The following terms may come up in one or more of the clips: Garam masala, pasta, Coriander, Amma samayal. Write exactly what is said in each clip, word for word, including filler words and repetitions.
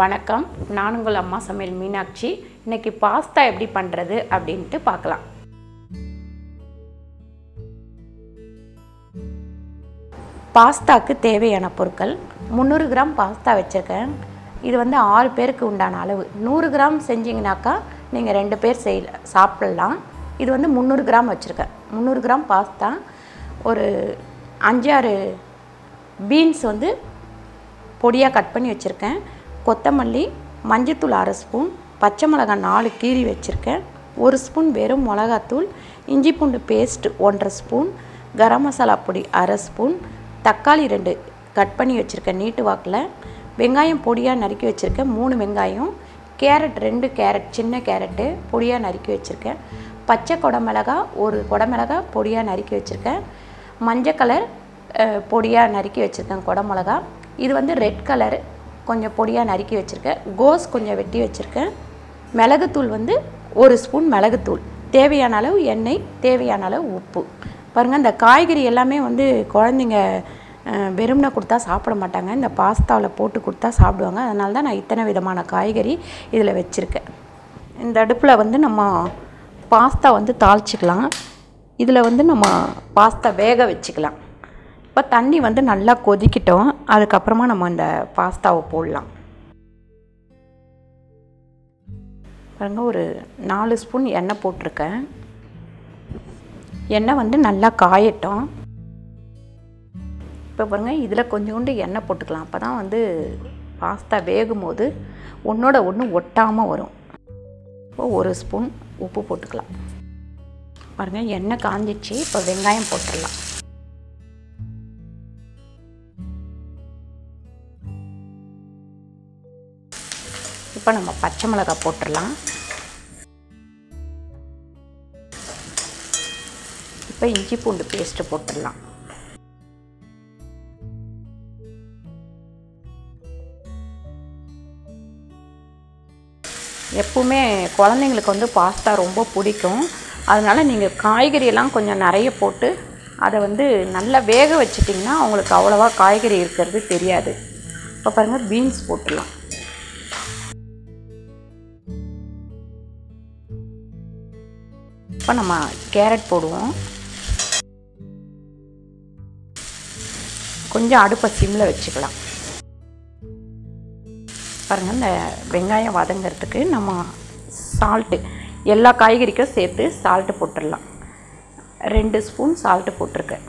வணக்கம், நான் உங்கள் அம்மா சமையல் மீனாட்சி. இன்னைக்கு பாஸ்தா எப்படி பண்ணுறது அப்படின்ட்டு பார்க்கலாம். பாஸ்தாக்கு தேவையான பொருட்கள் முந்நூறு கிராம் பாஸ்தா வச்சுருக்கேன். இது வந்து ஆறு பேருக்கு உண்டான அளவு. நூறு கிராம் செஞ்சிங்கனாக்கா நீங்கள் ரெண்டு பேர் செய் சாப்பிட்லாம். இது வந்து முந்நூறு கிராம் வச்சுருக்கேன். முந்நூறு கிராம் பாஸ்தா, ஒரு அஞ்சாறு பீன்ஸ் வந்து பொடியாக கட் பண்ணி வச்சுருக்கேன், கொத்தமல்லி, மஞ்சத்தூள் அரை ஸ்பூன், பச்சை மிளகாய் நாலு கீரி வச்சுருக்கேன், ஒரு ஸ்பூன் வெறும் மிளகாத்தூள், இஞ்சி பூண்டு பேஸ்ட் ஒன்றரை ஸ்பூன், கரம் மசாலா பொடி அரை ஸ்பூன், தக்காளி ரெண்டு கட் பண்ணி வச்சுருக்கேன் நீட்டு வாக்கில், வெங்காயம் பொடியாக நறுக்கி வச்சுருக்கேன் மூணு வெங்காயம், கேரட் ரெண்டு கேரட் சின்ன கேரட்டு பொடியாக நறுக்கி வச்சுருக்கேன், பச்சை கொடமிளகா ஒரு கொடமிளகாய் பொடியாக நறுக்கி வச்சுருக்கேன், மஞ்சள் கலர் பொடியாக நறுக்கி வச்சுருக்கேன் கொடமிளகா, இது வந்து ரெட் கலர் கொஞ்சம் பொடியாக நறுக்கி வச்சுருக்கேன், கோஸ் கொஞ்சம் வெட்டி வச்சுருக்கேன், மிளகுத்தூள் வந்து ஒரு ஸ்பூன் மிளகுத்தூள், தேவையான அளவு எண்ணெய், தேவையான அளவு உப்பு. பாருங்கள், இந்த காய்கறி எல்லாமே வந்து குழந்தைங்க வெறும்னா கொடுத்தா சாப்பிட மாட்டாங்க, இந்த பாஸ்தாவில் போட்டு கொடுத்தா சாப்பிடுவாங்க. அதனால தான் நான் இத்தனை விதமான காய்கறி இதில் வச்சுருக்கேன். இந்த அடுப்பில் வந்து நம்ம பாஸ்தா வந்து தாளிச்சிக்கலாம். இதில் வந்து நம்ம பாஸ்தா வேக வச்சுக்கலாம். இப்போ தண்ணி வந்து நல்லா கொதிக்கிட்டோம். அதுக்கப்புறமா நம்ம இந்த பாஸ்தாவை போடலாம். பாருங்கள், ஒரு நாலு ஸ்பூன் எண்ணெய் போட்டிருக்கேன். எண்ணெய் வந்து நல்லா காயட்டும். இப்போ பாருங்கள், இதில் கொஞ்சோண்டு எண்ணெய் போட்டுக்கலாம். அப்போ தான் வந்து பாஸ்தா வேகும்போது ஒன்றோட ஒன்று ஒட்டாமல் வரும். இப்போ ஒரு ஸ்பூன் உப்பு போட்டுக்கலாம். பாருங்கள், எண்ணெய் காஞ்சிச்சு. இப்போ வெங்காயம் போட்டுடலாம். இப்போ நம்ம பச்சை மிளகாய் போட்டுடலாம். இப்போ இஞ்சி பூண்டு பேஸ்ட்டு போட்டுடலாம். எப்பவுமே குழந்தைங்களுக்கு வந்து பாஸ்தா ரொம்ப பிடிக்கும். அதனால் நீங்கள் காய்கறியெல்லாம் கொஞ்சம் நிறைய போட்டு அதை வந்து நல்லா வேக வச்சிட்டிங்கன்னா அவங்களுக்கு அவ்வளோவா காய்கறி இருக்கிறது தெரியாது. இப்போ பாருங்கள், பீன்ஸ் போட்டுடலாம். இப்போ நம்ம கேரட் போடுவோம். கொஞ்சம் அடுப்பை சிம்மில் வச்சுக்கலாம். பாருங்கள், இந்த வெங்காயம் வதங்கிறதுக்கு நம்ம சால்ட்டு எல்லா காய்கறிக்கும் சேர்த்து சால்ட்டு போட்டுடலாம். ரெண்டு ஸ்பூன் சால்ட்டு போட்டிருக்கேன்.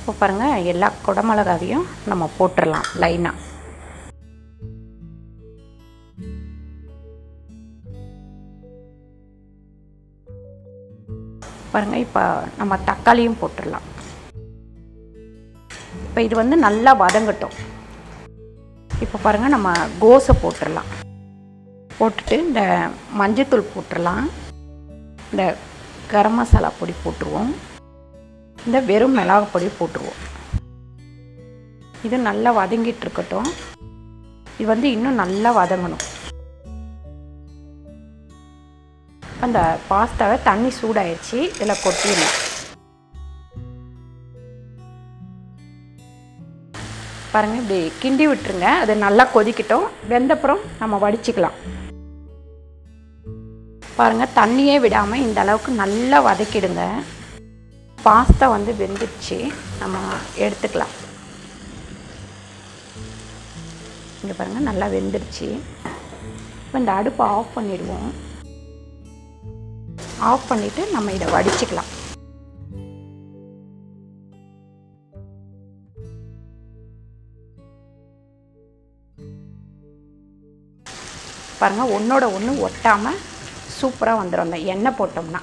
இப்போ பாருங்கள், எல்லா குடமிளகாவையும் நம்ம போட்டுடலாம் லைனாக. பாருங்கள், இப்போ நம்ம தக்காளியும் போட்டுடலாம். இப்போ இது வந்து நல்லா வதங்கட்டும். இப்போ பாருங்கள், நம்ம கோஸை போட்டுடலாம். போட்டுட்டு இந்த மஞ்சத்தூள் போட்டுடலாம். இந்த கரம் மசாலா பொடி போட்டுருவோம். இந்த வெறும் மிளகு பொடி போட்டுருவோம். இது நல்லா வதங்கிட்டு இருக்கட்டும். இது வந்து இன்னும் நல்லா வதங்கணும். அந்த பாஸ்தாவை தண்ணி சூடாயிடுச்சு, இதில் கொட்டிடலாம். பாருங்கள், இப்படி கிண்டி விட்டுருங்க. அது நல்லா கொதிக்கிட்டோம். வெந்தப்புறம் நம்ம வடிச்சிக்கலாம். பாருங்கள், தண்ணியே விடாமல் இந்த அளவுக்கு நல்லா வதக்கிடுங்க. பாஸ்தா வந்து வெந்துடுச்சு, நம்ம எடுத்துக்கலாம். இங்கே பாருங்கள், நல்லா வெந்துடுச்சு. இப்போ இந்த அடுப்பை ஆஃப் பண்ணிடுவோம். ஆஃப் பண்ணிவிட்டு நம்ம இதை வடிச்சிக்கலாம். பாருங்கள், ஒன்றோட ஒன்று ஒட்டாமல் சூப்பராக வந்துடும். அந்த எண்ணெய் போட்டோம்னா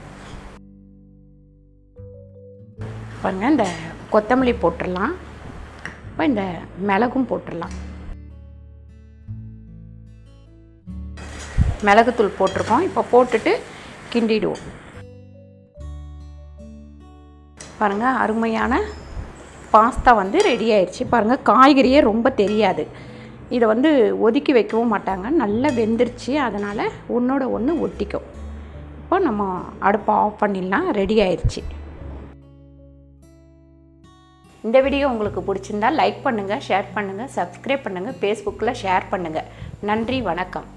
பாருங்கள், இந்த கொத்தமல்லி போட்டுறலாம். இப்போ இந்த மிளகும் போட்டுறலாம். மிளகுத்தூள் போட்டிருக்கோம். இப்போ போட்டுட்டு கிண்டிடுவோம். பாருங்கள், அருமையான பாஸ்தா வந்து ரெடி ஆயிடுச்சு. பாருங்கள், காய்கறியே ரொம்ப தெரியாது. இதை வந்து ஒதுக்கி வைக்கவும் மாட்டாங்க, நல்லா வெந்துருச்சு. அதனால் ஒன்றோட ஒன்று ஒட்டிக்கும். இப்போ நம்ம அடுப்பை ஆஃப் பண்ணிடலாம். ரெடி ஆயிடுச்சு. இந்த வீடியோ உங்களுக்கு பிடிச்சிருந்தால் லைக் பண்ணுங்கள், ஷேர் பண்ணுங்கள், சப்ஸ்கிரைப் பண்ணுங்கள், ஃபேஸ்புக்கில் ஷேர் பண்ணுங்கள். நன்றி, வணக்கம்.